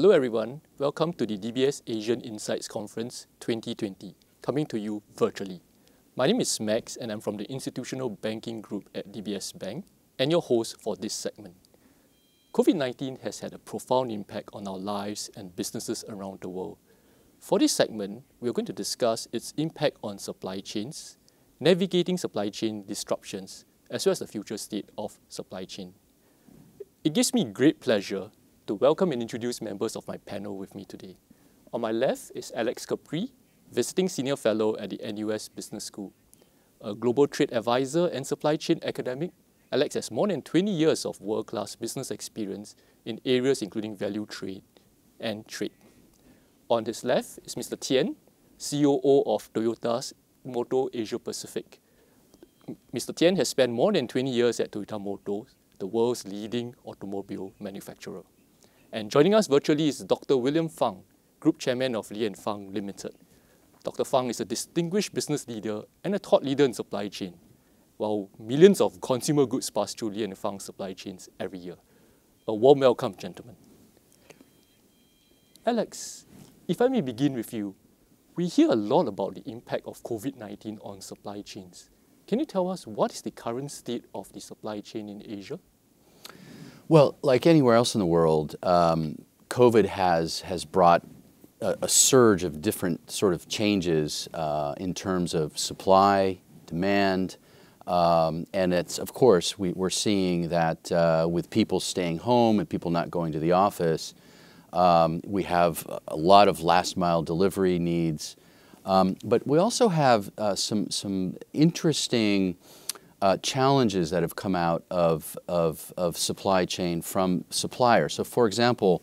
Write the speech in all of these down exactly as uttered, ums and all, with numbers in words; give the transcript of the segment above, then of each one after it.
Hello everyone, welcome to the D B S Asian Insights Conference twenty twenty, coming to you virtually. My name is Max and I'm from the Institutional Banking Group at D B S Bank and your host for this segment. COVID nineteen has had a profound impact on our lives and businesses around the world. For this segment, we are going to discuss its impact on supply chains, navigating supply chain disruptions, as well as the future state of supply chain. It gives me great pleasure to welcome and introduce members of my panel with me today. On my left is Alex Capri, Visiting Senior Fellow at the N U S Business School. A global trade advisor and supply chain academic, Alex has more than twenty years of world-class business experience in areas including value trade and trade. On his left is Mister Tien, C O O of Toyota's Moto Asia Pacific. Mister Tien has spent more than twenty years at Toyota Motor, the world's leading automobile manufacturer. And joining us virtually is Doctor William Fung, Group Chairman of Li and Fung Limited. Doctor Fung is a distinguished business leader and a thought leader in supply chain, while millions of consumer goods pass through Li and Fung's supply chains every year. A warm welcome, gentlemen. Alex, if I may begin with you, we hear a lot about the impact of COVID nineteen on supply chains. Can you tell us what is the current state of the supply chain in Asia? Well, like anywhere else in the world, um, COVID has, has brought a, a surge of different sort of changes uh, in terms of supply, demand, um, and it's, of course, we, we're seeing that uh, with people staying home and people not going to the office, um, we have a lot of last-mile delivery needs. Um, but we also have uh, some, some interesting Uh, challenges that have come out of, of, of supply chain from suppliers. So for example,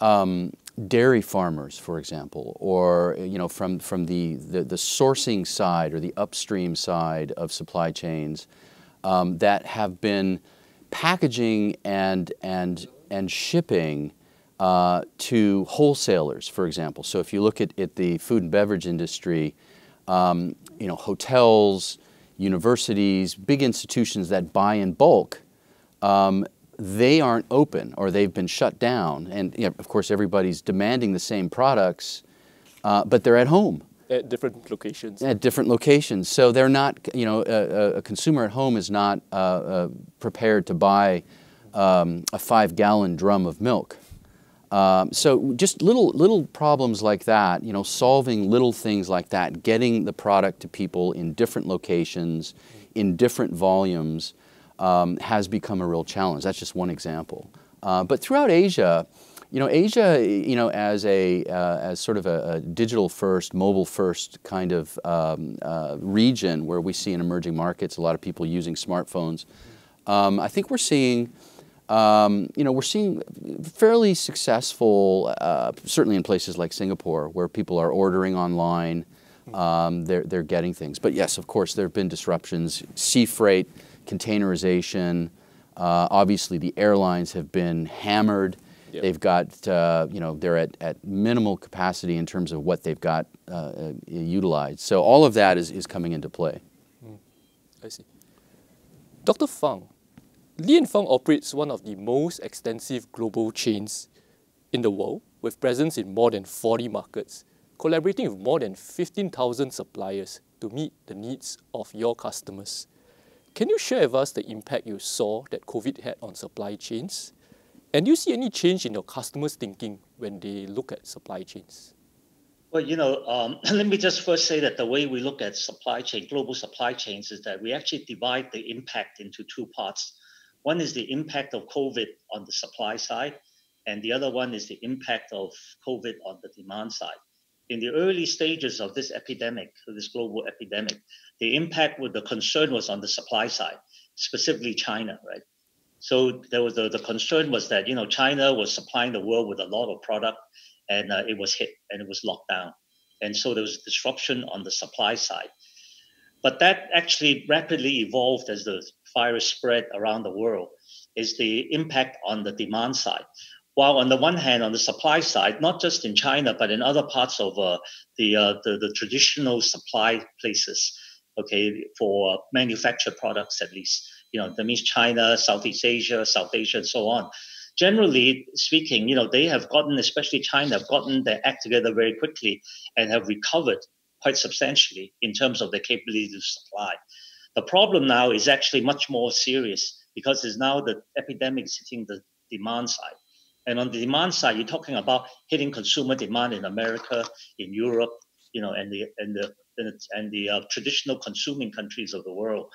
um, dairy farmers, for example, or you know, from, from the, the, the sourcing side or the upstream side of supply chains um, that have been packaging and, and, and shipping uh, to wholesalers, for example. So if you look at, at the food and beverage industry, um, you know, hotels, universities, big institutions that buy in bulk, um, they aren't open or they've been shut down. And you know, of course, everybody's demanding the same products, uh, but they're at home. At different locations. At different locations. So they're not, you know, a, a consumer at home is not uh, uh, prepared to buy um, a five gallon drum of milk. Um, so just little little problems like that, you know, solving little things like that, getting the product to people in different locations, in different volumes, um, has become a real challenge. That's just one example. Uh, but throughout Asia, you know, Asia, you know, as a uh, as sort of a, a digital first, mobile first kind of um, uh, region where we see in emerging markets a lot of people using smartphones. Um, I think we're seeing. Um, you know, we're seeing fairly successful, uh, certainly in places like Singapore, where people are ordering online, um, they're, they're getting things. But yes, of course, there have been disruptions, sea freight, containerization. Uh, obviously, the airlines have been hammered. Yep. They've got, uh, you know, they're at, at minimal capacity in terms of what they've got uh, utilized. So all of that is, is coming into play. Mm. I see. Doctor Fung, Li and Fung operates one of the most extensive global chains in the world, with presence in more than forty markets, collaborating with more than fifteen thousand suppliers to meet the needs of your customers. Can you share with us the impact you saw that COVID had on supply chains? And do you see any change in your customers' thinking when they look at supply chains? Well, you know, um, let me just first say that the way we look at supply chain, global supply chains, is that we actually divide the impact into two parts. One is the impact of COVID on the supply side, and the other one is the impact of COVID on the demand side. In the early stages of this epidemic, this global epidemic, the impact with the concern was on the supply side, specifically China, right? So there was the, the concern was that, you know, China was supplying the world with a lot of product, and uh, it was hit and it was locked down. And so there was disruption on the supply side. But that actually rapidly evolved as the virus spread around the world, is the impact on the demand side. While on the one hand, on the supply side, not just in China, but in other parts of uh, the, uh, the, the traditional supply places, okay, for uh, manufactured products at least, you know, that means China, Southeast Asia, South Asia, and so on. generally speaking, you know, they have gotten, especially China, have gotten their act together very quickly and have recovered quite substantially in terms of their capability to supply. The problem now is actually much more serious because it's now the epidemic hitting the demand side. And on the demand side, you're talking about hitting consumer demand in America, in Europe, you know, and the and the and the uh, traditional consuming countries of the world.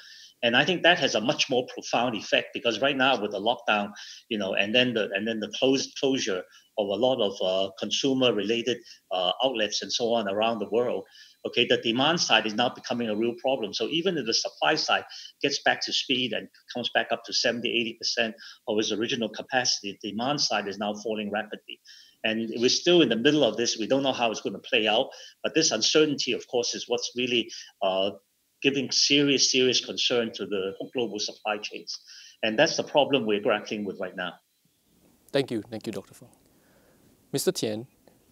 And I think that has a much more profound effect because right now with the lockdown, you know, and then the and then the closed closure of a lot of uh, consumer-related uh, outlets and so on around the world. Okay, the demand side is now becoming a real problem. So even if the supply side gets back to speed and comes back up to seventy, eighty percent of its original capacity, the demand side is now falling rapidly. And we're still in the middle of this. We don't know how it's going to play out. But this uncertainty, of course, is what's really uh, giving serious, serious concern to the global supply chains. And that's the problem we're grappling with right now. Thank you. Thank you, Doctor Fong. Mister Tien,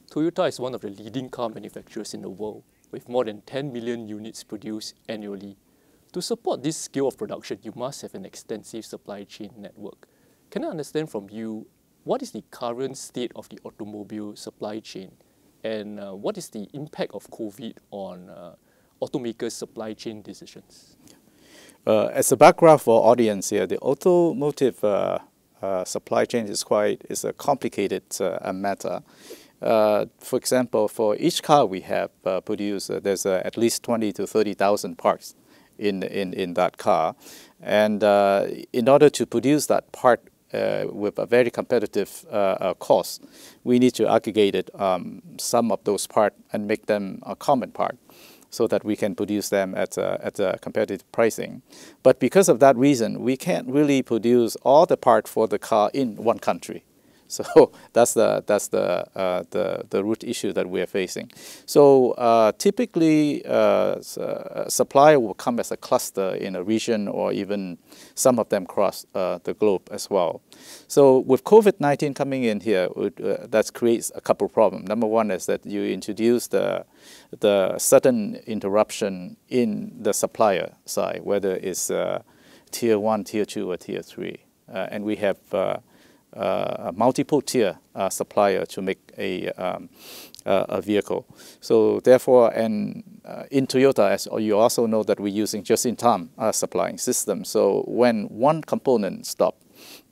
Toyota is one of the leading car manufacturers in the world, with more than ten million units produced annually. To support this scale of production, you must have an extensive supply chain network. Can I understand from you, what is the current state of the automobile supply chain? And uh, what is the impact of COVID on uh, automakers' supply chain decisions? Uh, as a background for our audience here, the automotive uh, uh, supply chain is quite is a complicated uh, matter. Uh, for example, for each car we have uh, produced, uh, there's uh, at least twenty to thirty thousand parts in, in, in that car. And uh, in order to produce that part uh, with a very competitive uh, uh, cost, we need to aggregate it, um, some of those parts and make them a common part, so that we can produce them at a, at a competitive pricing. But because of that reason, we can't really produce all the parts for the car in one country. So that's the that's the uh, the the root issue that we are facing. So uh, typically, uh, supply will come as a cluster in a region, or even some of them cross uh, the globe as well. So with COVID nineteen coming in here, uh, that creates a couple of problems. Number one is that you introduce the the sudden interruption in the supplier side, whether it's uh, tier one, tier two, or tier three, uh, and we have. Uh, Uh, a multiple tier uh, supplier to make a, um, uh, a vehicle. So therefore, and uh, in Toyota, as you also know, that we're using just-in-time uh, supplying system. So when one component stops,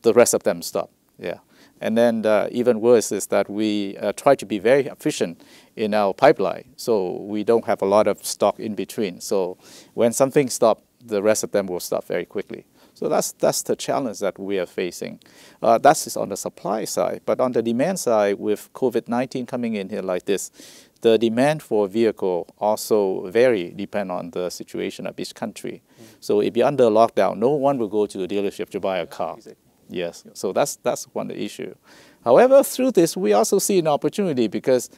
the rest of them stop. Yeah. And then uh, even worse is that we uh, try to be very efficient in our pipeline. So we don't have a lot of stock in between. So when something stops, the rest of them will stop very quickly. So that's, that's the challenge that we are facing. Uh, that's on the supply side. But on the demand side, with COVID nineteen coming in here like this, the demand for a vehicle also vary depending on the situation of each country. Mm. So if you're under lockdown, no one will go to the dealership to buy a car. Exactly. Yes, so that's, that's one issue. However, through this, we also see an opportunity because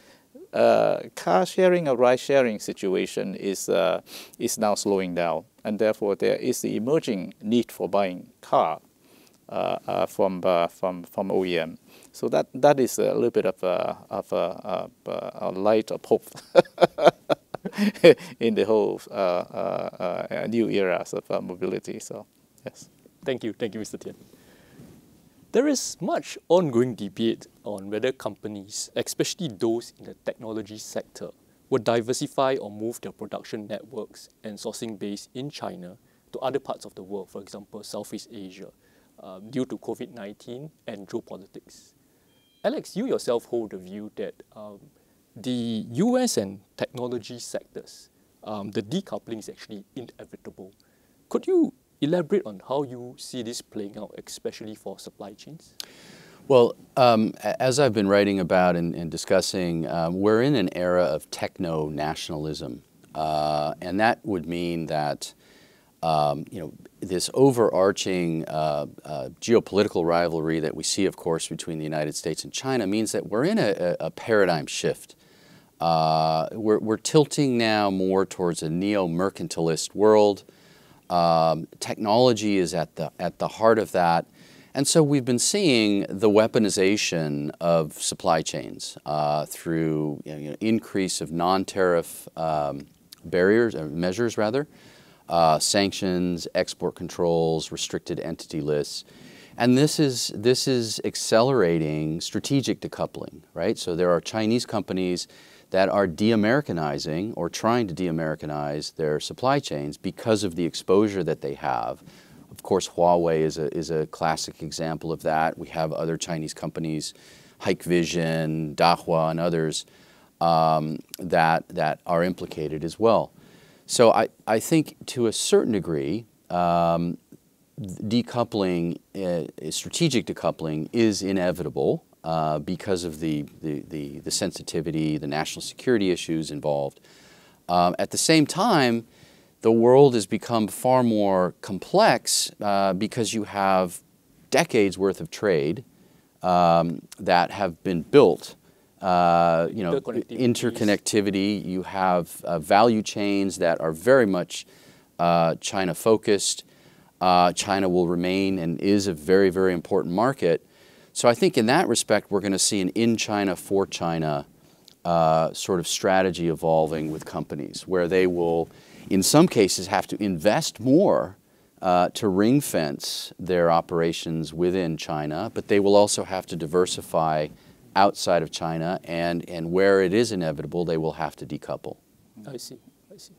uh, car sharing or ride sharing situation is, uh, is now slowing down. And therefore, there is the emerging need for buying car uh, uh, from uh, from from O E M. So that that is a little bit of a of a, of a light of hope in the whole uh, uh, uh, new eras of uh, mobility. So yes, thank you, thank you, Mister Tien. There is much ongoing debate on whether companies, especially those in the technology sector, would diversify or move their production networks and sourcing base in China to other parts of the world, for example, Southeast Asia, um, due to COVID nineteen and geopolitics. Alex, you yourself hold the view that um, the U S and technology sectors, um, the decoupling is actually inevitable. Could you elaborate on how you see this playing out, especially for supply chains? Well, um, as I've been writing about and, and discussing, um, we're in an era of techno-nationalism, uh, and that would mean that um, you know, this overarching uh, uh, geopolitical rivalry that we see, of course, between the United States and China means that we're in a, a paradigm shift. Uh, we're, we're tilting now more towards a neo-mercantilist world. Um, technology is at the, at the heart of that. And so we've been seeing the weaponization of supply chains uh, through you know, increase of non-tariff um, barriers, or measures rather, uh, sanctions, export controls, restricted entity lists. And this is, this is accelerating strategic decoupling, right? So there are Chinese companies that are de-Americanizing or trying to de-Americanize their supply chains because of the exposure that they have. Of course, Huawei is a, is a classic example of that. We have other Chinese companies, Hikvision, Dahua, and others um, that, that are implicated as well. So I, I think to a certain degree, um, decoupling, uh, strategic decoupling is inevitable uh, because of the, the, the, the sensitivity, the national security issues involved. Um, at the same time, the world has become far more complex uh, because you have decades worth of trade um, that have been built. Uh, you know, interconnectivity, you have uh, value chains that are very much uh, China-focused. Uh, China will remain and is a very, very important market. So I think in that respect, we're going to see an in China, for China uh, sort of strategy evolving with companies where they will, in some cases, have to invest more uh, to ring fence their operations within China, but they will also have to diversify outside of China, and, and where it is inevitable, they will have to decouple. I see, I see.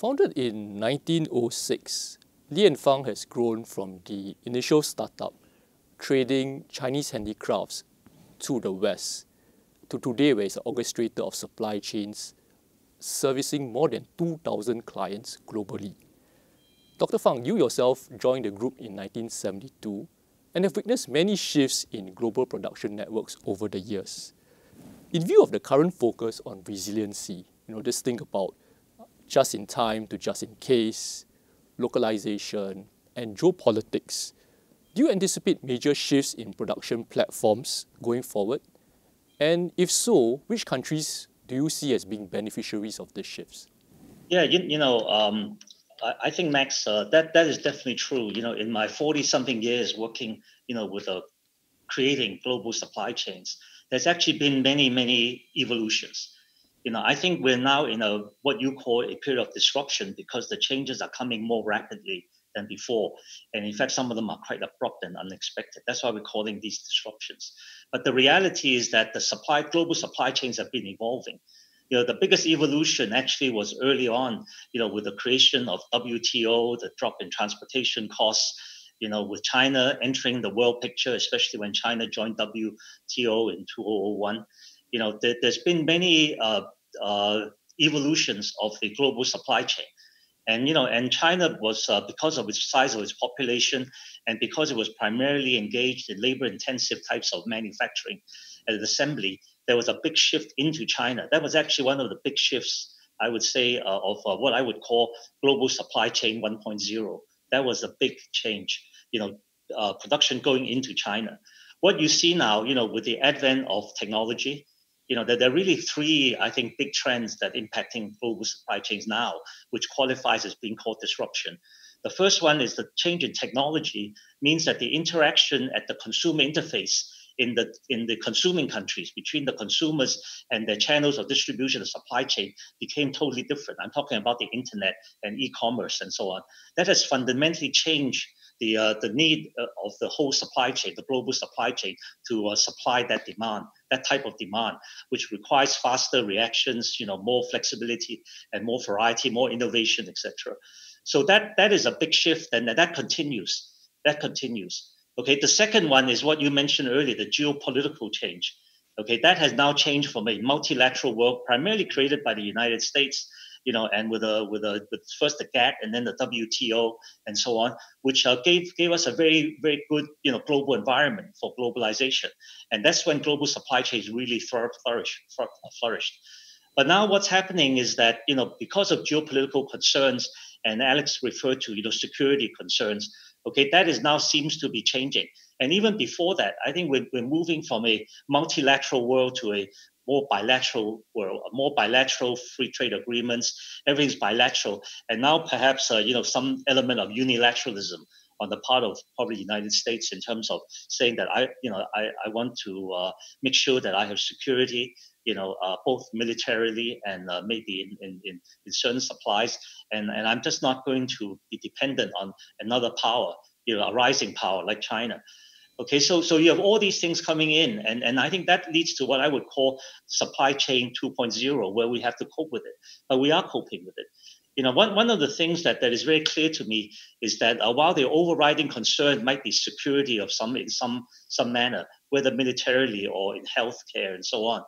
Founded in nineteen oh six, Li and Fung has grown from the initial startup trading Chinese handicrafts to the West to today, where it's an orchestrator of supply chains servicing more than two thousand clients globally. Doctor Fung, you yourself joined the group in nineteen seventy-two and have witnessed many shifts in global production networks over the years. In view of the current focus on resiliency, you know, just think about just in time to just in case, localization, and geopolitics. Do you anticipate major shifts in production platforms going forward? And if so, which countries do you see as being beneficiaries of these shifts? Yeah, you, you know, um, I, I think, Max, uh, that, that is definitely true. You know, in my forty-something years working, you know, with uh, creating global supply chains, there's actually been many, many evolutions. You know, I think we're now in a what you call a period of disruption because the changes are coming more rapidly than before. And in fact, some of them are quite abrupt and unexpected. That's why we're calling these disruptions. But the reality is that the supply, global supply chains have been evolving. You know, the biggest evolution actually was early on, you know, with the creation of W T O, the drop in transportation costs, you know, with China entering the world picture, especially when China joined W T O in two thousand one. You know, there, there's been many uh, Uh, evolutions of the global supply chain. And, you know, and China was, uh, because of its size of its population and because it was primarily engaged in labor-intensive types of manufacturing and assembly, there was a big shift into China. That was actually one of the big shifts, I would say, uh, of uh, what I would call global supply chain one point oh. That was a big change, you know, uh, production going into China. What you see now, you know, with the advent of technology, you know, there, there are really three, I think, big trends that are impacting global supply chains now, which qualifies as being called disruption. The first one is the change in technology means that the interaction at the consumer interface in the in the consuming countries between the consumers and their channels of distribution and supply chain became totally different. I'm talking about the internet and e-commerce and so on. That has fundamentally changed the uh, the need uh, of the whole supply chain, the global supply chain, to uh, supply that demand, that type of demand, which requires faster reactions, you know, more flexibility and more variety, more innovation, et cetera. So that that is a big shift, and that continues. That continues. Okay. The second one is what you mentioned earlier, the geopolitical change. Okay, that has now changed from a multilateral world, primarily created by the United States, you know, and with a with a with first the GATT and then the W T O and so on, which uh, gave gave us a very very good, you know, global environment for globalization, and that's when global supply chains really flourish flourished. But now what's happening is that, you know, because of geopolitical concerns, and Alex referred to, you know, security concerns. Okay, that is now seems to be changing, and even before that, I think we're we're moving from a multilateral world to a more bilateral world, more bilateral free trade agreements, everything's bilateral. And now perhaps, uh, you know, some element of unilateralism on the part of probably the United States in terms of saying that I, you know, I, I want to uh, make sure that I have security, you know, uh, both militarily and uh, maybe in, in, in certain supplies. And, and I'm just not going to be dependent on another power you know, a rising power like China. Okay, so so you have all these things coming in, and, and I think that leads to what I would call supply chain two point oh, where we have to cope with it, but we are coping with it. You know, one, one of the things that, that is very clear to me is that uh, while the overriding concern might be security of some in some some manner, whether militarily or in healthcare and so on,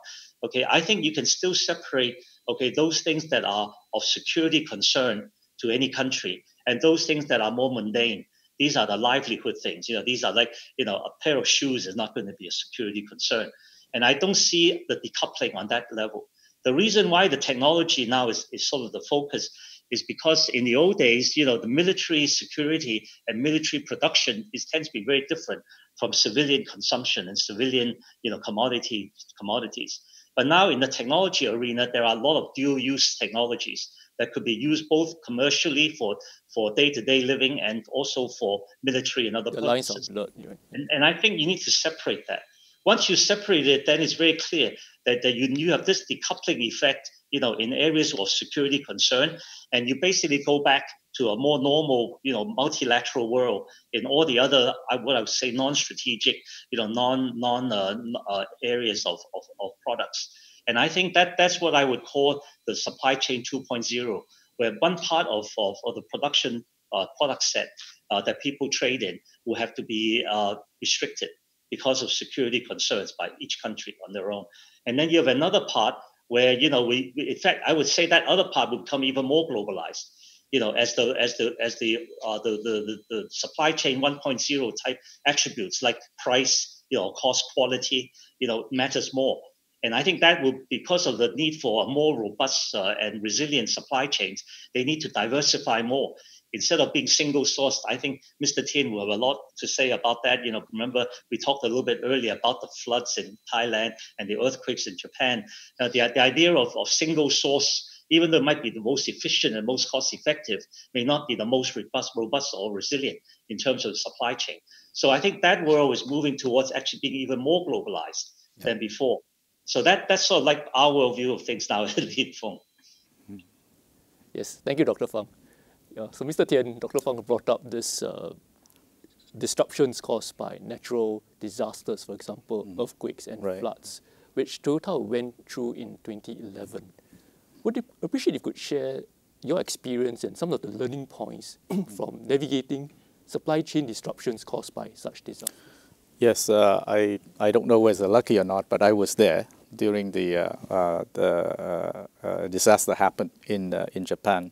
okay, I think you can still separate, okay, those things that are of security concern to any country and those things that are more mundane. These are the livelihood things. You know, these are like, you know, a pair of shoes is not going to be a security concern. And I don't see the decoupling on that level. The reason why the technology now is, is sort of the focus is because in the old days, you know, the military security and military production is tends to be very different from civilian consumption and civilian, you know, commodity commodities. But now in the technology arena, there are a lot of dual-use technologies that could be used both commercially for, for day-to-day living and also for military and other the purposes. Lines of blood, right? and, and I think you need to separate that. Once you separate it, then it's very clear that, that you, you have this decoupling effect, you know, in areas of security concern, and you basically go back to a more normal, you know, multilateral world in all the other, I what I would say, non-strategic, you know, non non uh, uh, areas of, of of products. And I think that that's what I would call the supply chain two point oh, where one part of of, of the production uh, product set uh, that people trade in will have to be uh, restricted because of security concerns by each country on their own. And then you have another part where, you know, we, in fact, I would say that other part would become even more globalized. You know, as the as the as the uh, the, the the supply chain one point oh type attributes like price, you know, cost, quality, you know, matters more. And I think that will, because of the need for a more robust uh, and resilient supply chains, they need to diversify more. Instead of being single sourced, I think Mister Tien will have a lot to say about that. You know, remember we talked a little bit earlier about the floods in Thailand and the earthquakes in Japan. Uh, the, the idea of, of single source, even though it might be the most efficient and most cost effective, may not be the most robust, robust or resilient in terms of the supply chain. So I think that world is moving towards actually being even more globalized yeah. than before. So that, that's sort of like our view of things now at Lead Fung. Yes, thank you, Doctor Fung. Yeah, so Mister Tien, Doctor Fung brought up this uh, disruptions caused by natural disasters, for example, mm. earthquakes and right. floods, which Toyota went through in twenty eleven. Would you appreciate if you could share your experience and some of the learning points from navigating supply chain disruptions caused by such disasters? Yes, uh, I, I don't know whether lucky or not, but I was there during the, uh, uh, the uh, uh, disaster happened in, uh, in Japan.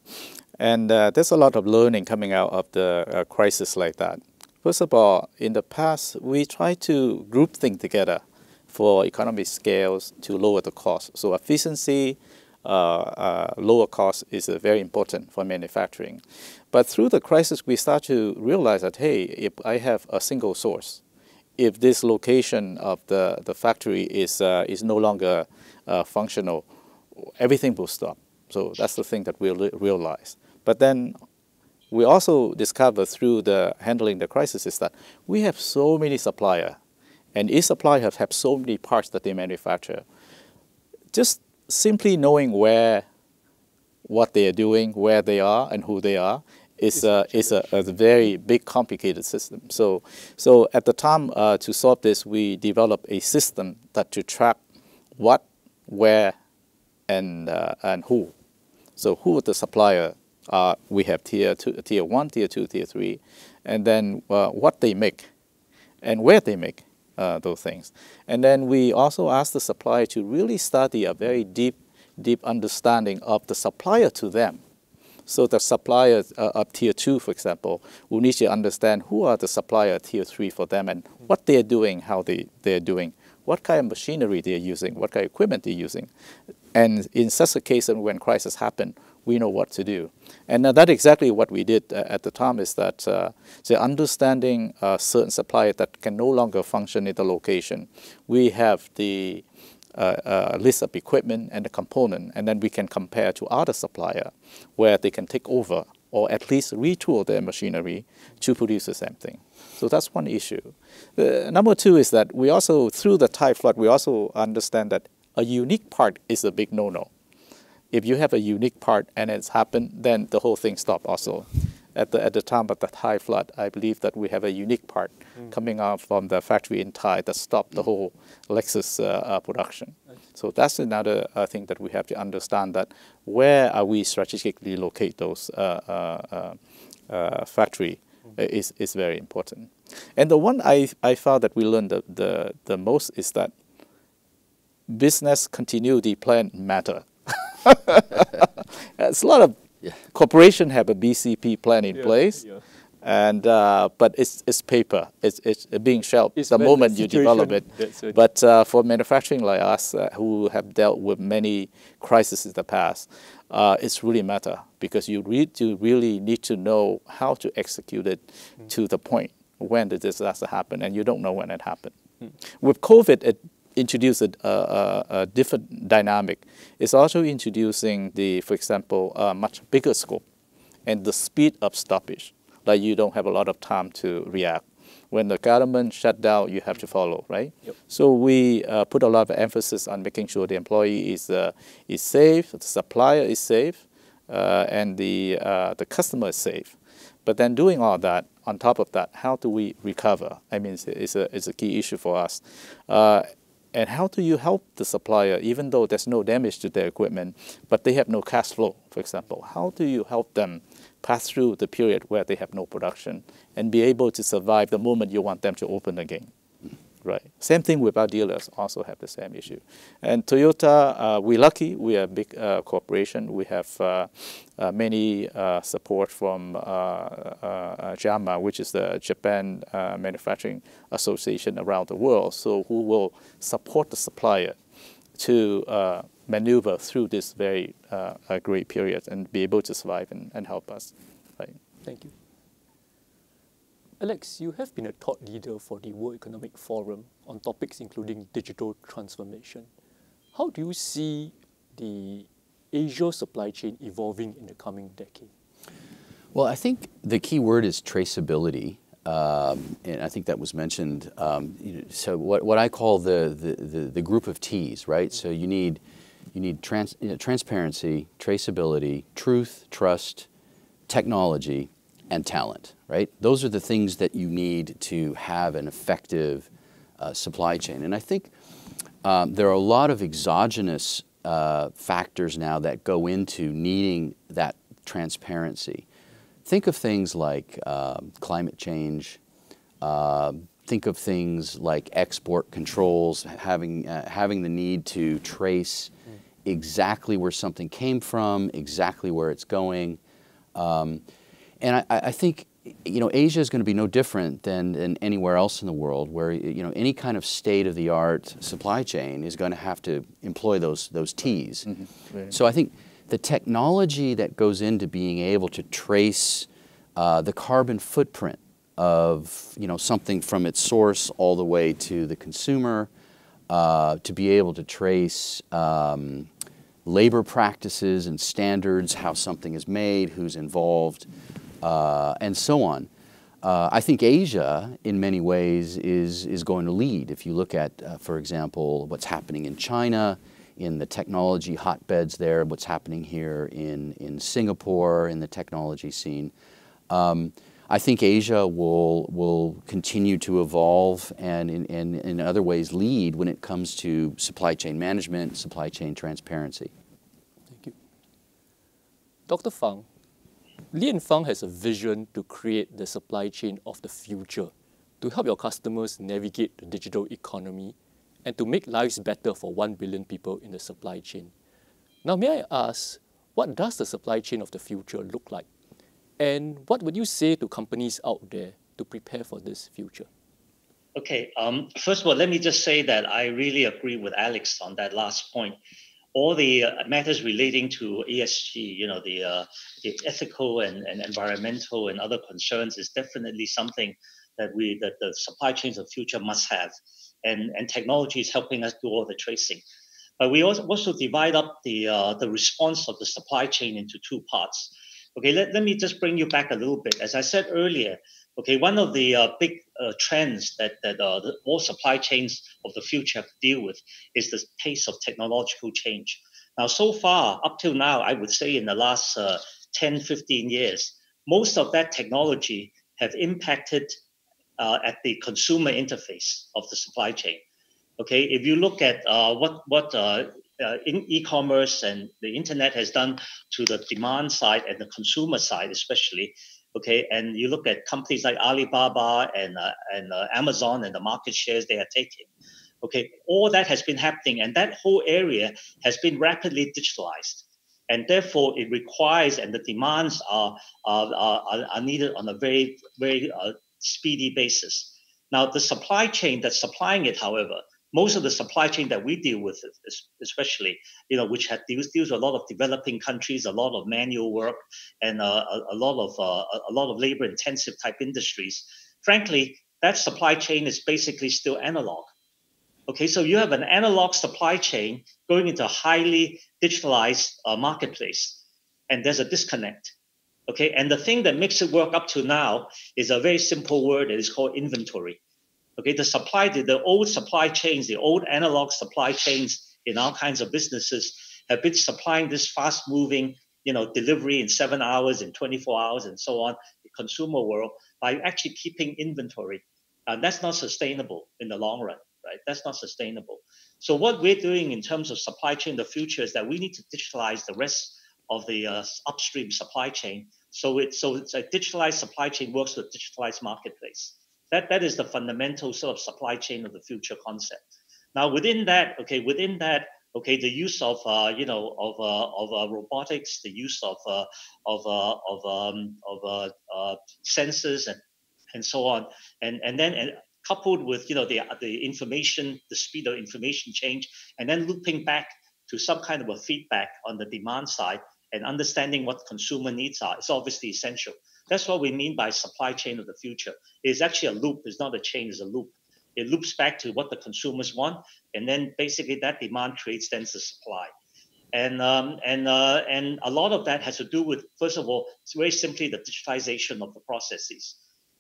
And uh, there's a lot of learning coming out of the uh, crisis like that. First of all, in the past, we tried to group things together for economy scales to lower the cost. So efficiency, uh, uh, lower cost is uh, very important for manufacturing. But through the crisis, we start to realize that, hey, if I have a single source, if this location of the, the factory is, uh, is no longer uh, functional, everything will stop. So that's the thing that we realize. But then we also discover through the handling the crisis is that we have so many suppliers, and each supplier have, have so many parts that they manufacture. Just simply knowing where, what they are doing, where they are, and who they are, It's a, it's a, a very big, complicated system. So, so at the time uh, to solve this, we developed a system that to track what, where, and uh, and who. So who the supplier are? Uh, we have tier two, tier one, tier two, tier three, and then uh, what they make, and where they make uh, those things. And then we also asked the supplier to really study a very deep, deep understanding of the supplier to them. So the supplier uh, of tier two, for example, will need to understand who are the supplier tier three for them and what they're doing, how they, they're doing, what kind of machinery they're using, what kind of equipment they're using. And in such a case, and when crisis happen, we know what to do. And uh, that's exactly what we did uh, at the time is that uh, the understanding uh, certain supplier that can no longer function in the location. We have the Uh, a list of equipment and the component, and then we can compare to other supplier where they can take over or at least retool their machinery to produce the same thing. So that's one issue. Uh, number two is that we also, through the Thai flood, we also understand that a unique part is a big no-no. If you have a unique part and it's happened, then the whole thing stops also. at the, at the time of the Thai flood, I believe that we have a unique part mm. coming out from the factory in Thai that stopped the whole Lexus uh, uh, production. So that's another uh, thing that we have to understand, that where are we strategically locate those uh, uh, uh, factory mm. is, is very important. And the one I, I found that we learned the, the, the most is that business continuity plan matter. It's a lot of yeah. corporation have a B C P plan in yeah, place, yeah. and uh, but it's it's paper. It's it's being shelved it's the moment the you develop it. it. But uh, for manufacturing like us, uh, who have dealt with many crises in the past, uh, it's really matter, because you read you really need to know how to execute it mm. to the point when the disaster happened, and you don't know when it happened. Mm. With COVID, it introduce a, a, a different dynamic. It's also introducing the, for example, a much bigger scope and the speed of stoppage. Like you don't have a lot of time to react. When the government shut down, you have to follow, right? Yep. So we uh, put a lot of emphasis on making sure the employee is, uh, is safe, the supplier is safe, uh, and the, uh, the customer is safe. But then doing all that, on top of that, how do we recover? I mean, it's, it's, a, it's a key issue for us. Uh, And how do you help the supplier, even though there's no damage to their equipment, but they have no cash flow, for example? How do you help them pass through the period where they have no production and be able to survive the moment you want them to open again? Right. Same thing with our dealers, also have the same issue. And Toyota, uh, we're lucky. We are a big uh, corporation. We have uh, uh, many uh, support from uh, uh, JAMA, which is the Japan uh, Manufacturing Association around the world, so who will support the supplier to uh, maneuver through this very uh, great period and be able to survive and, and help us. Right. Thank you. Alex, you have been a thought leader for the World Economic Forum on topics including digital transformation. How do you see the Asia supply chain evolving in the coming decade? Well, I think the key word is traceability, um, and I think that was mentioned. Um, you know, so what, what I call the, the, the, the group of T's, right? So you need, you need trans, you know, transparency, traceability, truth, trust, technology, and talent, right? Those are the things that you need to have an effective uh, supply chain. And I think um, there are a lot of exogenous uh, factors now that go into needing that transparency. Think of things like uh, climate change, uh, think of things like export controls, having, uh, having the need to trace exactly where something came from, exactly where it's going. Um, And I, I think, you know, Asia is going to be no different than, than anywhere else in the world, where, you know, any kind of state-of-the-art supply chain is going to have to employ those, those T's. Mm-hmm. Right. So I think the technology that goes into being able to trace uh, the carbon footprint of, you know, something from its source all the way to the consumer, uh, to be able to trace um, labor practices and standards, how something is made, who's involved, Uh, and so on. Uh, I think Asia, in many ways, is, is going to lead. If you look at, uh, for example, what's happening in China, in the technology hotbeds there, what's happening here in, in Singapore, in the technology scene, um, I think Asia will, will continue to evolve and in, in, in other ways lead when it comes to supply chain management, supply chain transparency. Thank you. Doctor Fung, William Fung has a vision to create the supply chain of the future to help your customers navigate the digital economy and to make lives better for one billion people in the supply chain. Now, may I ask, what does the supply chain of the future look like? And what would you say to companies out there to prepare for this future? Okay, um, first of all, let me just say that I really agree with Alex on that last point. All the uh, matters relating to E S G, you know, the, uh, the ethical and, and environmental and other concerns is definitely something that we, that the supply chains of the future must have. And, and technology is helping us do all the tracing. But we also, also divide up the, uh, the response of the supply chain into two parts. Okay, let, let me just bring you back a little bit. As I said earlier, okay, one of the uh, big uh, trends that, that uh, the, all supply chains of the future have to deal with is the pace of technological change. Now, so far, up till now, I would say in the last uh, ten, fifteen years, most of that technology have impacted uh, at the consumer interface of the supply chain. Okay, if you look at uh, what what uh, uh, in e-commerce and the internet has done to the demand side and the consumer side, especially. Okay, and you look at companies like Alibaba and uh, and uh, Amazon and the market shares they are taking. Okay, all that has been happening, and that whole area has been rapidly digitalized, and therefore it requires, and the demands are are are, are needed on a very very uh, speedy basis. Now, the supply chain that's supplying it, however, most of the supply chain that we deal with, especially, you know, which had deals deals with a lot of developing countries, a lot of manual work, and uh, a, a lot of uh, a lot of labor-intensive type industries. Frankly, that supply chain is basically still analog. Okay, so you have an analog supply chain going into a highly digitalized uh, marketplace, and there's a disconnect. Okay, and the thing that makes it work up to now is a very simple word that is called inventory. Okay, the supply, the, the old supply chains, the old analog supply chains in all kinds of businesses have been supplying this fast-moving, you know, delivery in seven hours, in twenty-four hours, and so on, the consumer world, by actually keeping inventory. Uh, that's not sustainable in the long run. Right? That's not sustainable. So what we're doing in terms of supply chain in the future is that we need to digitalize the rest of the uh, upstream supply chain. So it's, so it's a digitalized supply chain works with digitalized marketplace. That, that is the fundamental sort of supply chain of the future concept. Now within that, okay, within that, okay, the use of uh, you know of uh, of uh, robotics, the use of uh, of uh, of um, of uh, uh, sensors and and so on, and and then and coupled with you know the the information, the speed of information change, and then looping back to some kind of a feedback on the demand side and understanding what consumer needs are, it's obviously essential. That's what we mean by supply chain of the future. It's actually a loop, it's not a chain, it's a loop. It loops back to what the consumers want, and then basically that demand creates then the supply. And um, and uh, and a lot of that has to do with, first of all, it's very simply the digitization of the processes.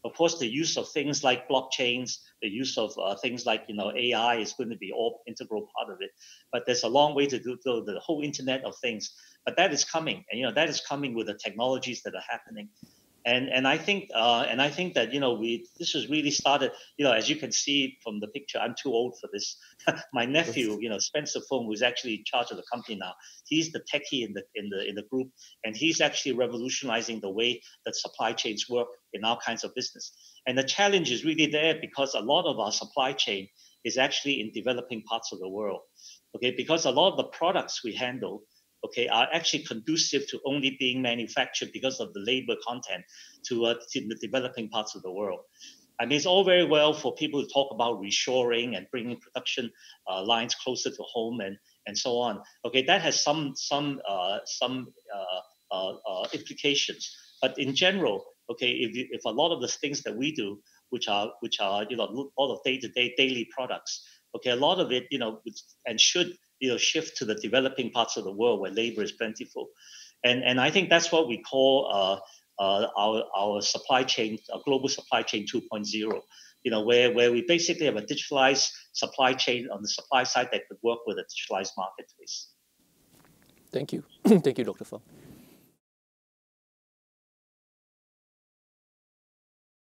Of course, the use of things like blockchains, the use of uh, things like you know A I is going to be all integral part of it. But there's a long way to do, to the whole Internet of Things. But that is coming, and you know that is coming with the technologies that are happening. And and I think uh, and I think that you know we this was really started you know as you can see from the picture. I'm too old for this. My nephew, you know Spencer Fong, who's actually in charge of the company now, he's the techie in the in the in the group, and he's actually revolutionizing the way that supply chains work in all kinds of business. And the challenge is really there because a lot of our supply chain is actually in developing parts of the world. Okay, because a lot of the products we handle, okay, are actually conducive to only being manufactured because of the labor content to, uh, to the developing parts of the world. I mean, it's all very well for people to talk about reshoring and bringing production uh, lines closer to home and and so on. Okay, that has some some uh, some uh, uh, uh, implications, but in general, okay, if you, if a lot of the things that we do, which are which are you know all of day-to-day daily products, okay, a lot of it you know and should. You know, shift to the developing parts of the world where labor is plentiful, and and I think that's what we call uh, uh, our our supply chain, our global supply chain two point oh. You know, where where we basically have a digitalized supply chain on the supply side that could work with a digitalized marketplace. Thank you, thank you, Doctor Fung.